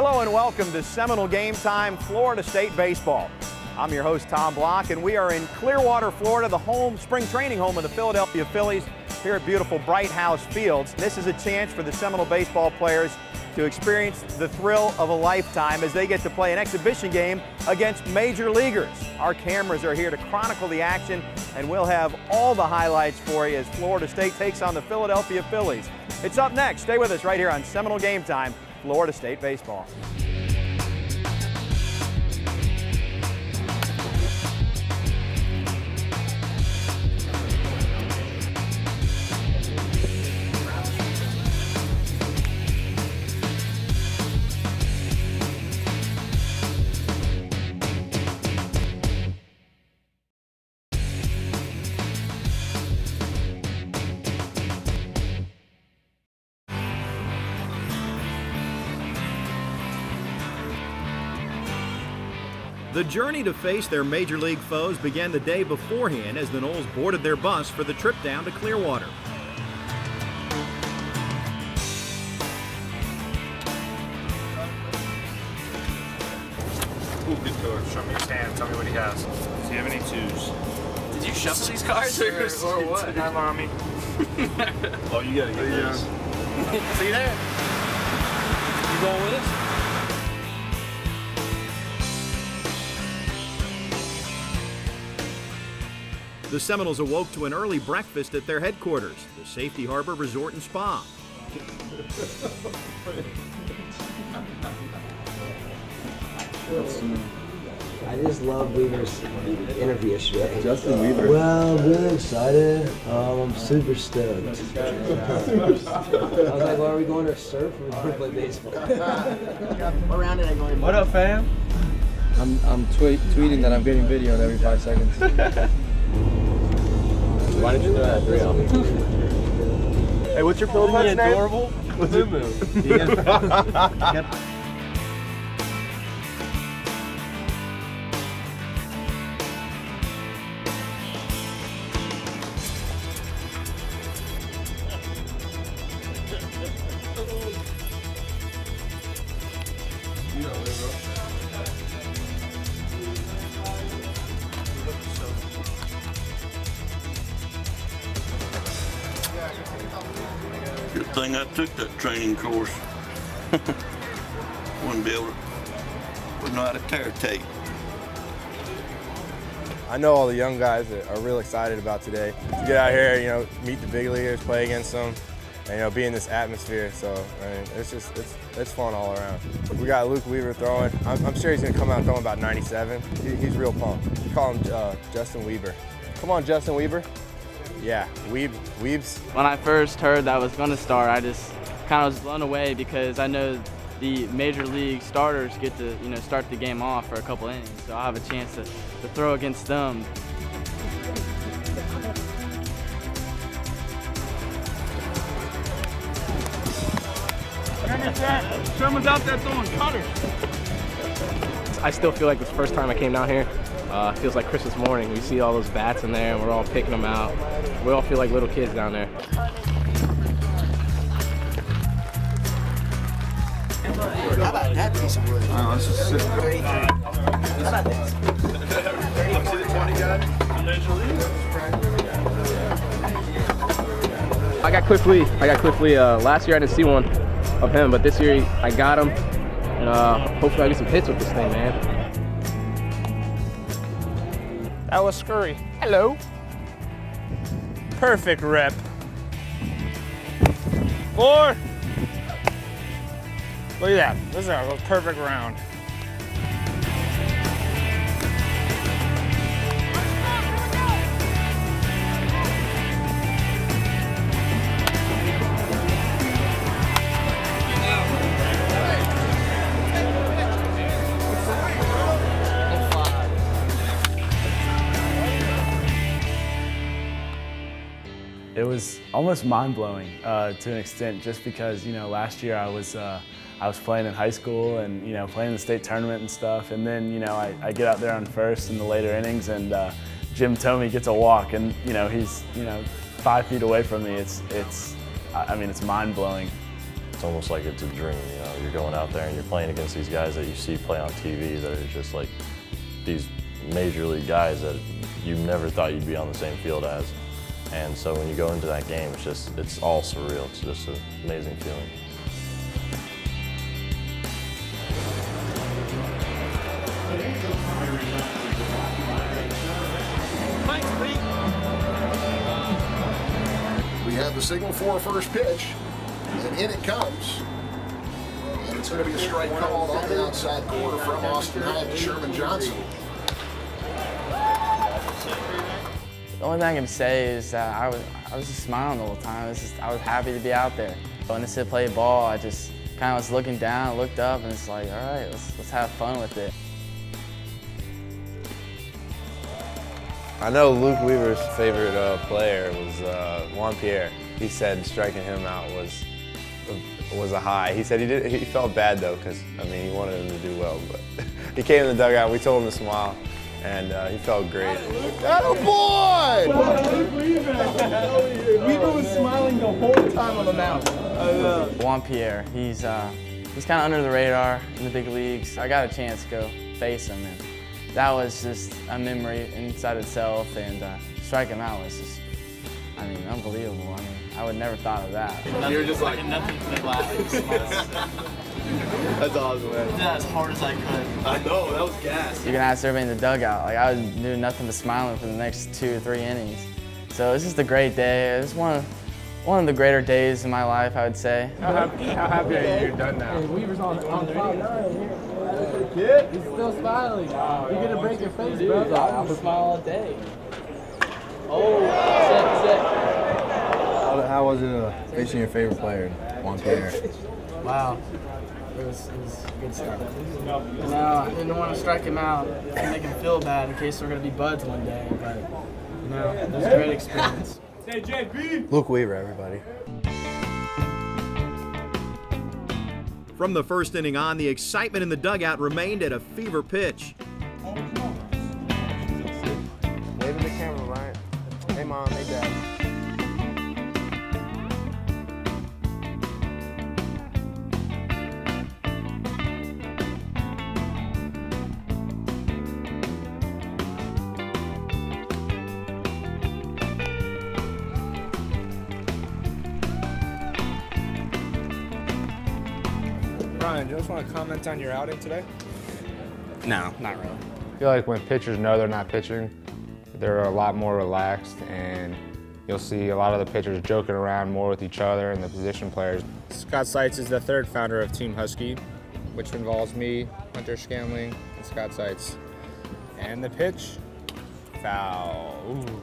Hello and welcome to Seminole Game Time, Florida State Baseball. I'm your host, Tom Block, and we are in Clearwater, Florida, the spring training home of the Philadelphia Phillies here at beautiful Bright House Fields. This is a chance for the Seminole baseball players to experience the thrill of a lifetime as they get to play an exhibition game against major leaguers. Our cameras are here to chronicle the action, and we'll have all the highlights for you as Florida State takes on the Philadelphia Phillies. It's up next. Stay with us right here on Seminole Game Time, Florida State Baseball. The journey to face their major league foes began the day beforehand as the Noles boarded their bus for the trip down to Clearwater. Who can do it? Show me his hand. Tell me what he has. Does he have any twos? Did you shuffle these cards or what? Hi, mommy. Oh, you gotta get this. See that? You going with us? The Seminoles awoke to an early breakfast at their headquarters, the Safety Harbor Resort and Spa. I just love Weaver's interview yesterday. Justin Weaver. Well, I'm really excited. I'm super stoked. I was like, well, are we going to surf or are we going to play baseball? What round did I go in? What up, fam? I'm tweeting that I'm getting videoed every 5 seconds. Why did you throw that 3 out? Hey, what's your pillow put's name? Adorable? What's your move? Yep. I took that training course. Wouldn't know how to tear tape. I know all the young guys that are real excited about today. To get out here, you know, meet the big leaguers, play against them, and you know, be in this atmosphere. So I mean, it's fun all around. We got Luke Weaver throwing. I'm sure he's gonna come out throwing about 97. He's real pumped. We call him Justin Weaver. Come on, Justin Weaver. Yeah, Weebs. When I first heard that I was going to start, I just kind of was blown away because I know the major league starters get to, you know, start the game off for a couple innings, so I'll have a chance to throw against them. Someone's out there throwing cutters. I still feel like this first time I came down here. Feels like Christmas morning. We see all those bats in there and we're all picking them out. We all feel like little kids down there. How about that piece of wood? How about this? Up to the 20 guy. I got Cliff Lee. Last year I didn't see one of him, but this year I got him. And hopefully I get some hits with this thing, man. That was scurry. Hello. Perfect rep. 4. Look at that. This is a perfect round. It was almost mind-blowing to an extent, just because, you know, last year I was playing in high school and, you know, playing in the state tournament and stuff, and then, you know, I get out there on first in the later innings and Jim Thome gets a walk and, you know, he's, you know, 5 feet away from me. It's I mean, it's mind-blowing. It's almost like it's a dream, you know. You're going out there and you're playing against these guys that you see play on TV that are just like these major league guys that you never thought you'd be on the same field as. And so when you go into that game, it's just, it's all surreal. It's just an amazing feeling. We have the signal for our first pitch, and in it comes. And it's going to be a strike called on the outside corner from Austin Hale to Sherman Johnson. The only thing I can say is that I was just smiling the whole time. I was happy to be out there. When I said play ball, I just kind of was looking down, looked up, and it's like, all right, let's have fun with it. I know Luke Weaver's favorite player was Juan Pierre. He said striking him out was a high. He said he felt bad though, because I mean he wanted him to do well, but he came in the dugout. We told him to smile. And he felt great. Atta boy! Weaver was smiling the whole time on the mound. Juan Pierre, he's kind of under the radar in the big leagues. I got a chance to go face him, and that was just a memory inside itself. And strike him out was just, I mean, unbelievable. I mean, I would never thought of that. You were just like nothing but laughing. That's awesome, man. I did that as hard as I could. I know, that was gas. You can ask everybody in the dugout. Like, I would do nothing but smiling for the next 2 or 3 innings. So it's just a great day. It's one of the greater days in my life, I would say. How happy are you? You're done now. Hey, Weaver's on the right here. He's still smiling. Wow, you're gonna break your face, bro. I'm gonna smile all day. Oh, set. How was it facing your favorite player, Juan Pierre? Wow. It was a good start. And I didn't want to strike him out and make him feel bad in case we're going to be buds one day, but you know, it was a great experience. Say JB! Luke Weaver, everybody. From the first inning on, the excitement in the dugout remained at a fever pitch. Wave to the camera, Ryan. Hey, Mom, hey, Dad. Do you just want to comment on your outing today? No, not really. I feel like when pitchers know they're not pitching, they're a lot more relaxed, and you'll see a lot of the pitchers joking around more with each other and the position players. Scott Sites is the third founder of Team Husky, which involves me, Hunter Scantling, and Scott Sites. And the pitch, foul. Ooh.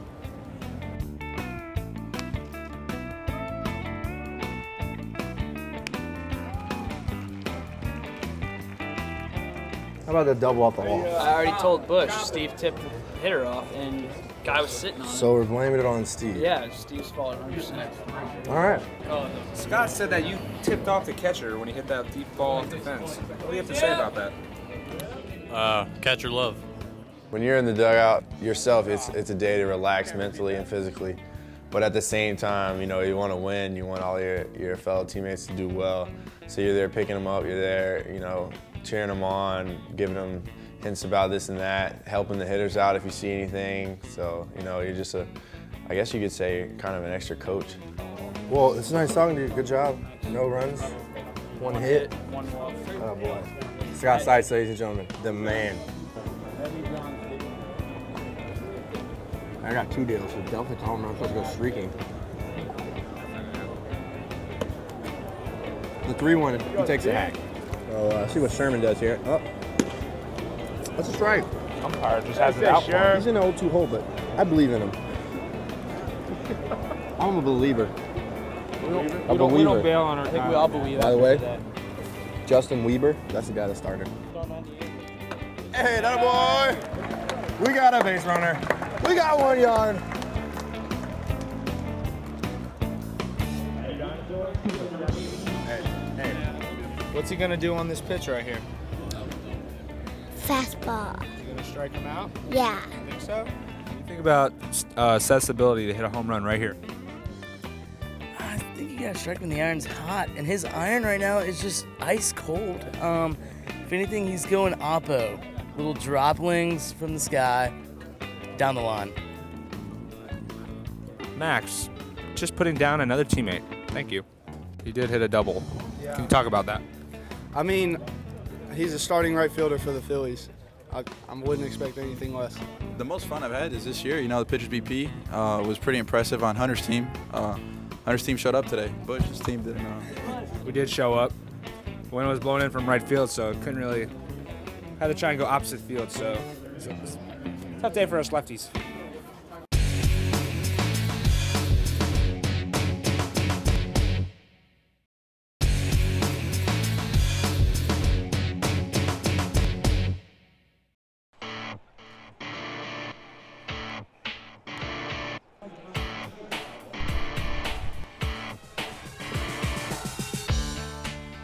How about the double off the wall? I already told Bush, Steve tipped the hitter off, and the guy was sitting on it. So we're blaming it on Steve. Yeah, Steve's fault 100%. All right. Scott said that you tipped off the catcher when he hit that deep ball off the fence. What do you have to say about that? Catcher love. When you're in the dugout yourself, it's a day to relax mentally and physically. But at the same time, you know, you want to win. You want all your fellow teammates to do well. So you're there picking them up. You're there, you know, cheering them on, giving them hints about this and that, helping the hitters out if you see anything. So, you know, you're just a, I guess you could say, you're kind of an extra coach. Well, it's nice talking to you. Good job. No runs, one hit. Oh, boy. Scott Sites, ladies and gentlemen, the man. I got 2 deals, so Delphi told me I'm supposed to go streaking. The 3-1, he takes a hack. So, see what Sherman does here. Oh, that's a strike. Umpire just has it out. Sure. He's in an 0-2 hole, but I believe in him. I'm a believer. We don't bail on our. I think we all believe. By the way, today. Justin Weaver, that's the guy that started. Hey, that boy! We got a base runner. We got 1 yard. What's he gonna do on this pitch right here? Fastball. You gonna strike him out? Yeah. You think so? What do you think about Seth's ability to hit a home run right here? I think you gotta strike when the iron's hot, and his iron right now is just ice cold. If anything, he's going oppo. Little droplings from the sky down the line. Max, just putting down another teammate. Thank you. He did hit a double. Yeah. Can you talk about that? I mean, he's a starting right fielder for the Phillies. I wouldn't expect anything less. The most fun I've had is this year. You know, the pitcher's BP was pretty impressive on Hunter's team. Hunter's team showed up today. Bush's team didn't. We did show up. The wind was blown in from right field, so it couldn't really. Had to try and go opposite field, so it was a tough day for us lefties.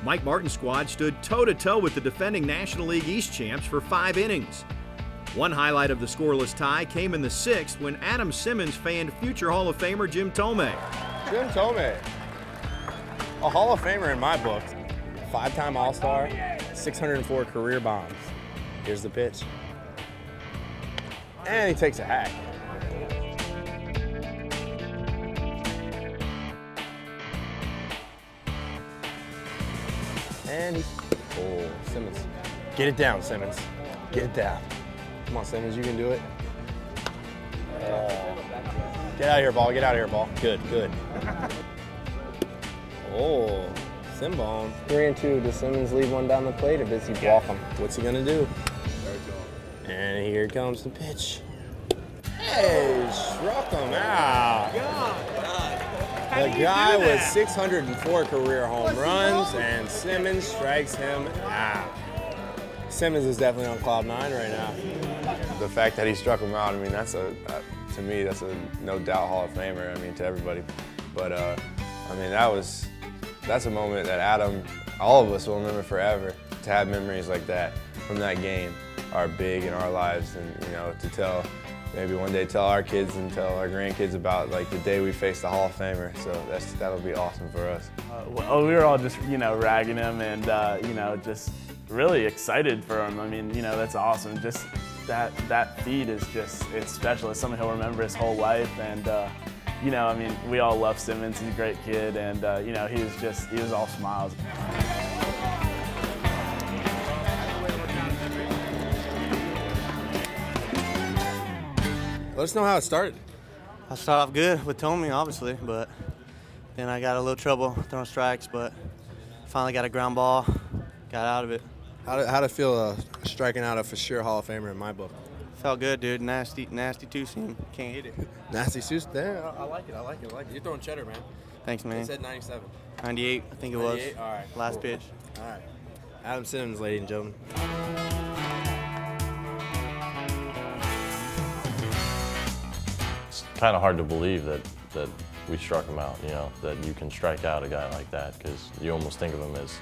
Mike Martin's squad stood toe-to-toe with the defending National League East champs for 5 innings. One highlight of the scoreless tie came in the 6th when Adam Simmons fanned future Hall of Famer Jim Thome. Jim Thome, a Hall of Famer in my book. 5-time All-Star, 604 career bombs. Here's the pitch. And he takes a hack. And he, oh, Simmons. Get it down, Simmons. Get it down. Come on, Simmons, you can do it. Get out of here, ball. Get out of here, ball. Good, good. Oh, Simbone. 3-2. Does Simmons leave one down the plate or does he block him? What's he gonna do? And here comes the pitch. Hey, struck him out. The guy with 604 career home runs, and Simmons strikes him out. Simmons is definitely on cloud 9 right now. The fact that he struck him out, I mean, that's to me, that's a no-doubt Hall of Famer, I mean, to everybody. But, I mean, that's a moment that Adam, all of us will remember forever. To have memories like that from that game are big in our lives, and, you know, to tell. Maybe one day tell our kids and tell our grandkids about like the day we faced the Hall of Famer. So that'll be awesome for us. Well, we were all just ragging him and just really excited for him. I mean that's awesome. Just that feat is just it's special. It's something he'll remember his whole life. And I mean we all love Simmons. He's a great kid, and he was all smiles. Let us know how it started. I started off good with Thome, obviously, but then I got a little trouble throwing strikes, but finally got a ground ball, got out of it. How'd it feel striking out a for sure Hall of Famer in my book? Felt good, dude. Nasty two-seam. Can't hit it. Nasty two-seam? There, I like it, I like it, I like it. You're throwing cheddar, man. Thanks, man. You said 97. 98, I think it 98? Was. All right. Last cool. Pitch. All right. Adam Simmons, ladies and gentlemen. Kind of hard to believe that we struck him out, that you can strike out a guy like that, because you almost think of him as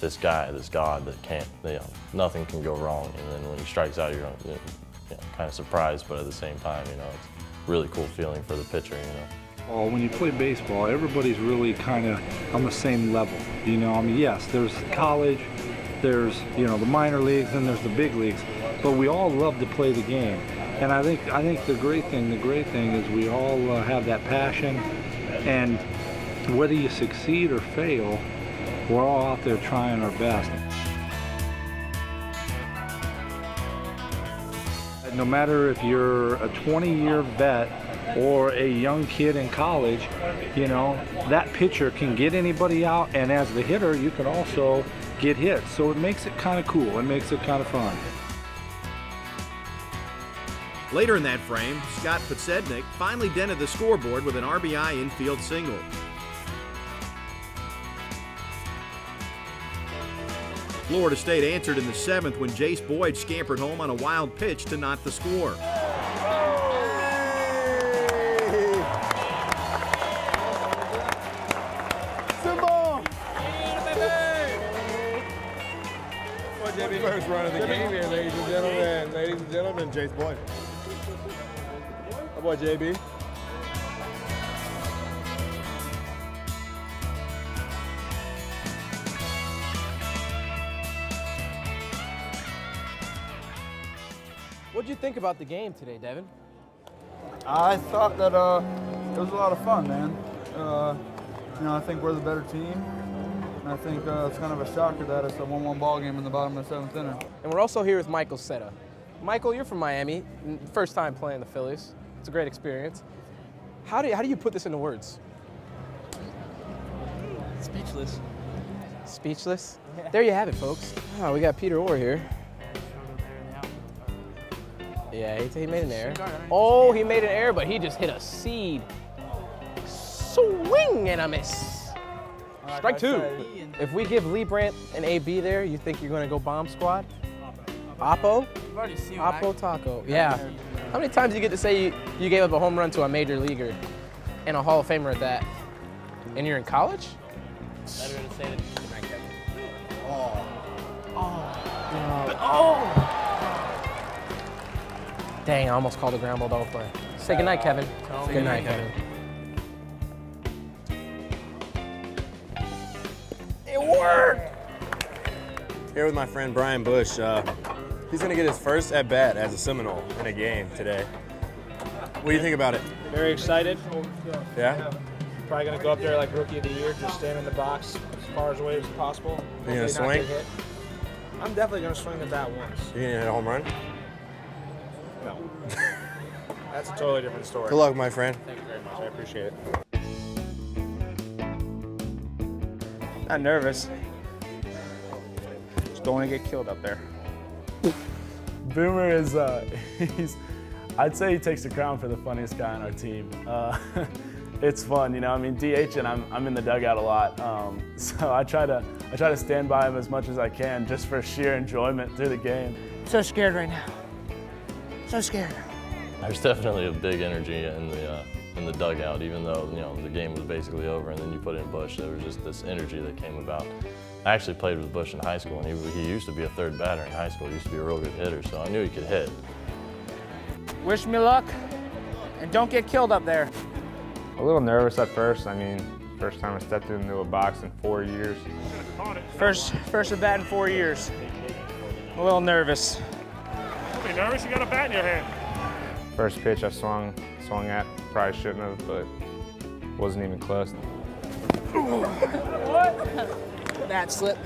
this guy, this god that can't, nothing can go wrong, and then when he strikes out, you're kind of surprised, but at the same time, it's a really cool feeling for the pitcher, Well, when you play baseball, everybody's really kind of on the same level, I mean, yes, there's college, there's, the minor leagues, and there's the big leagues, but we all love to play the game. And I think the great thing is we all have that passion, and whether you succeed or fail, we're all out there trying our best. No matter if you're a 20-year vet or a young kid in college, that pitcher can get anybody out, and as the hitter, you can also get hit. So it makes it kind of cool. It makes it kind of fun. Later in that frame, Scott Posednik finally dented the scoreboard with an RBI infield single. Florida State answered in the 7th when Jace Boyd scampered home on a wild pitch to knot the score. First run of the game here, ladies and gentlemen, Jace Boyd. Boy, JB. What did you think about the game today, Devin? I thought that it was a lot of fun, man. You know, I think we're the better team, and I think it's kind of a shocker that it's a 1-1 ball game in the bottom of the 7th inning. And we're also here with Michael Setta. Michael, you're from Miami, first time playing the Phillies. It's a great experience. How do you put this into words? Speechless. Speechless? Yeah. There you have it, folks. Oh, we got Peter Orr here. Yeah, he made an error. Oh, he made an error, but he just hit a seed. Swing and a miss. Strike two. If we give Lee Brandt an AB there, you think you're going to go bomb squad? Oppo? Oppo Taco. Yeah. How many times do you get to say you gave up a home run to a major leaguer and a Hall of Famer at that? And you're in college? Better to say that you might get it. Oh. Oh. Oh. Dang, I almost called a ground ball double play. Say goodnight, Kevin. Good night, Kevin. It worked! Here with my friend Brian Bush. He's going to get his first at-bat as a Seminole in a game today. What do you think about it? Very excited. Yeah? Probably going to go up there like Rookie of the Year, just stand in the box as far away as possible. You're going to swing? I'm definitely going to swing the bat once. You going to hit a home run? No. That's a totally different story. Good luck, my friend. Thank you very much. I appreciate it. Not nervous. Just don't want to get killed up there. Boomer is, I'd say he takes the crown for the funniest guy on our team. It's fun, you know, I mean, DH and I'm in the dugout a lot, so I try to stand by him as much as I can just for sheer enjoyment through the game. So scared right now, so scared. There's definitely a big energy in the dugout, even though, you know, the game was basically over and then you put in Bush, there was just this energy that came about. I actually played with Bush in high school, and he used to be a third batter in high school. He used to be a real good hitter, so I knew he could hit. Wish me luck, and don't get killed up there. A little nervous at first. I mean, first time I stepped into a box in 4 years. First at bat in 4 years. A little nervous. Don't be nervous, you got a bat in your hand. First pitch I swung at, probably shouldn't have, but wasn't even close. What? Bat slip.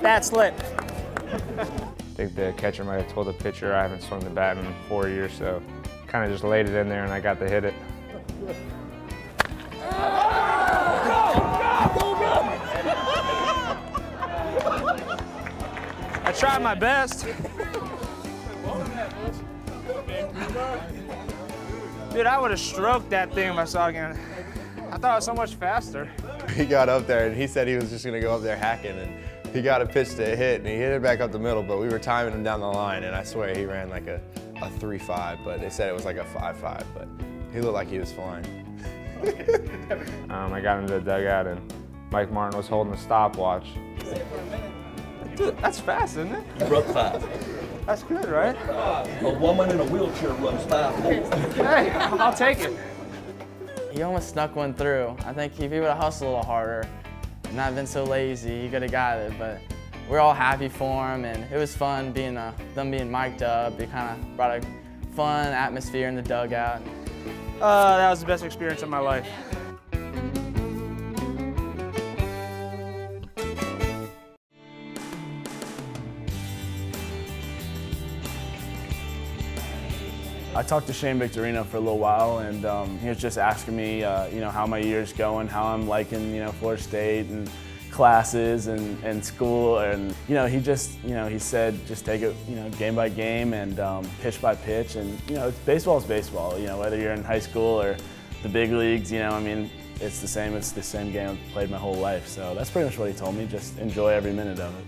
Bat slip. I think the catcher might have told the pitcher I haven't swung the bat in 4 years, so kind of just laid it in there and I got to hit it. I tried my best. Dude, I would have stroked that thing if I saw it again. I thought it was so much faster. He got up there and he said he was just going to go up there hacking, and he got a pitch to hit and he hit it back up the middle, but we were timing him down the line, and I swear he ran like a 3-5, but they said it was like a 5-5, but he looked like he was flying. I got into the dugout and Mike Martin was holding the stopwatch. Dude, that's fast, isn't it? You broke five. That's good, right? A woman in a wheelchair runs 5 holes. Hey, I'll take it. He almost snuck one through. I think if he would have hustled a little harder and not been so lazy, he could have got it. But we're all happy for him, and it was fun being them being mic'd up. It kind of brought a fun atmosphere in the dugout. That was the best experience of my life. I talked to Shane Victorino for a little while, and he was just asking me, you know, how my year's going, how I'm liking, you know, Florida State and classes and school, and you know, he said just take it, you know, game by game and pitch by pitch, and you know, baseball's baseball, you know, whether you're in high school or the big leagues, you know, I mean, it's the same game I've played my whole life, so that's pretty much what he told me. Just enjoy every minute of it.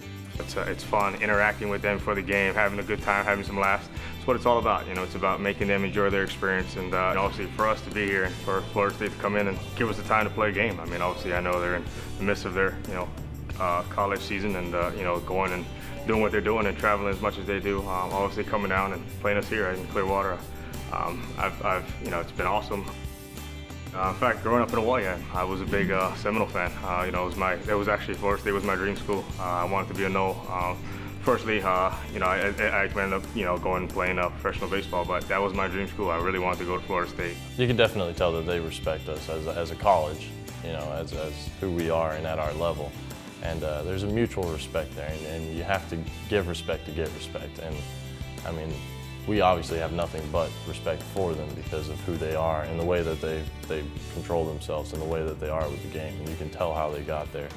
It's fun interacting with them for the game, having a good time, having some laughs. It's what it's all about, you know. It's about making them enjoy their experience, and obviously for us to be here and for Florida State to come in and give us the time to play a game. I mean, obviously I know they're in the midst of their, you know, college season, and you know, going and doing what they're doing and traveling as much as they do. Obviously coming down and playing us here in Clearwater, you know, it's been awesome. In fact, growing up in Hawaii, I was a big Seminole fan. You know, it was actually Florida State was my dream school. I wanted to be a Nole Firstly, I ended up, going and playing professional baseball, but that was my dream school. I really wanted to go to Florida State. You can definitely tell that they respect us as a college, as who we are and at our level. And there's a mutual respect there, and you have to give respect to get respect. And I mean, we obviously have nothing but respect for them because of who they are and the way that they control themselves and the way that they are with the game. And you can tell how they got there.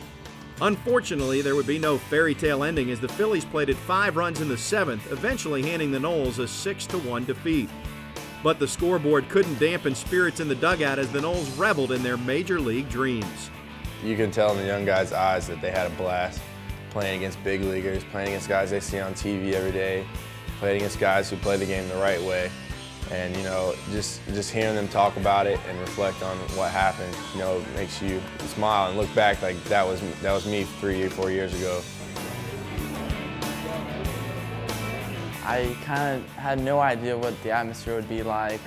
Unfortunately, there would be no fairy tale ending as the Phillies played at 5 runs in the 7th, eventually handing the Noles a 6-1 defeat. But the scoreboard couldn't dampen spirits in the dugout as the Noles reveled in their major league dreams. You can tell in the young guys' eyes that they had a blast playing against big leaguers, playing against guys they see on TV every day, playing against guys who play the game the right way. And, just hearing them talk about it and reflect on what happened, makes you smile and look back like that was me 3 or 4 years ago. I kind of had no idea what the atmosphere would be like,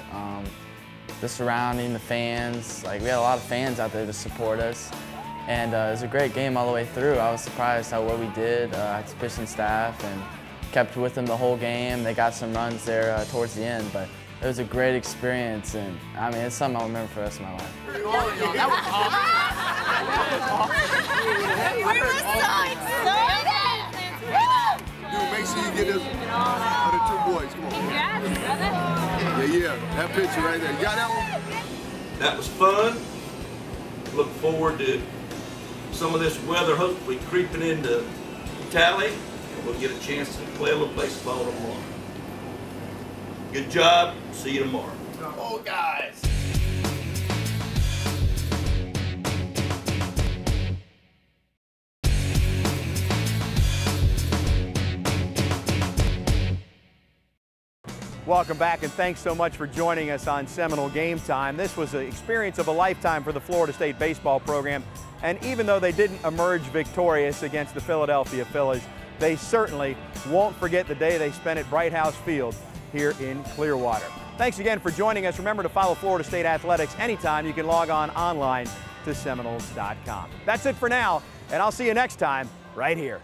the surrounding, the fans. Like, we had a lot of fans out there to support us. And it was a great game all the way through. I was surprised how well we did. I had the pitching staff and kept with them the whole game. They got some runs there towards the end, but it was a great experience, and I mean, it's something I'll remember for the rest of my life. That was awesome. We were so excited. Dude, make sure you get this for the 2 boys. Come on. Congrats, brother. Yeah, that picture right there. You got that one? That was fun. Look forward to some of this weather hopefully creeping into Tally. We'll get a chance to play a little baseball tomorrow. Good job. See you tomorrow. Oh, guys. Welcome back, and thanks so much for joining us on Seminole Game Time. This was the experience of a lifetime for the Florida State baseball program, and even though they didn't emerge victorious against the Philadelphia Phillies, they certainly won't forget the day they spent at Bright House Fields here in Clearwater. Thanks again for joining us. Remember to follow Florida State Athletics anytime. You can log on online to Seminoles.com. That's it for now, and I'll see you next time right here.